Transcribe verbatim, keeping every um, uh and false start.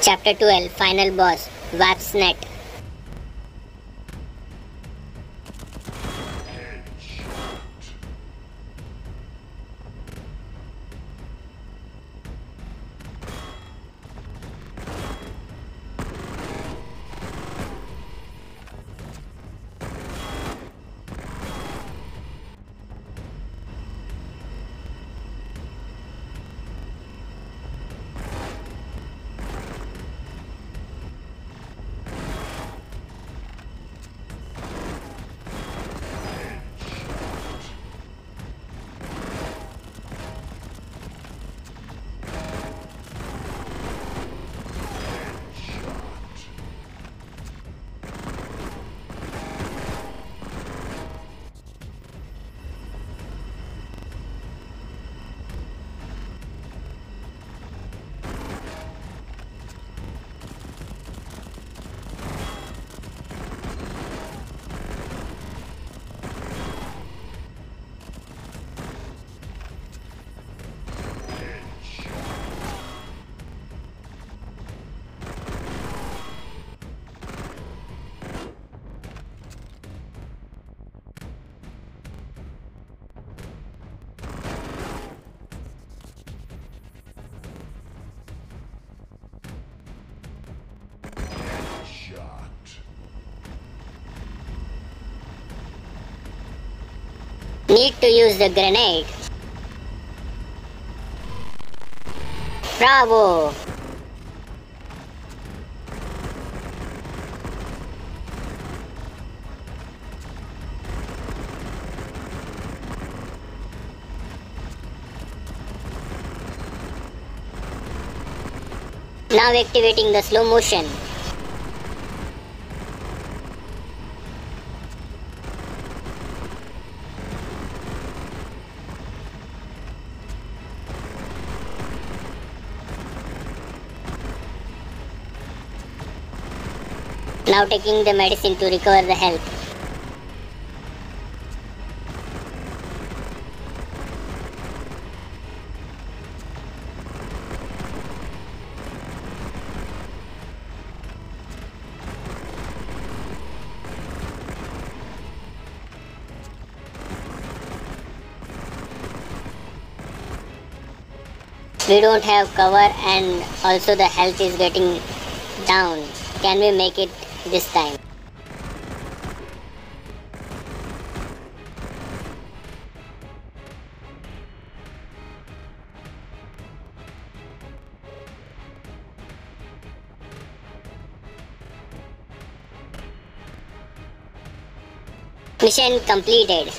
Chapter twelve Final Boss Wasp Net. Need to use the grenade. Bravo! Now activating the slow motion. Now taking the medicine to recover the health. We don't have cover and also the health is getting down. Can we make it this time? Mission completed.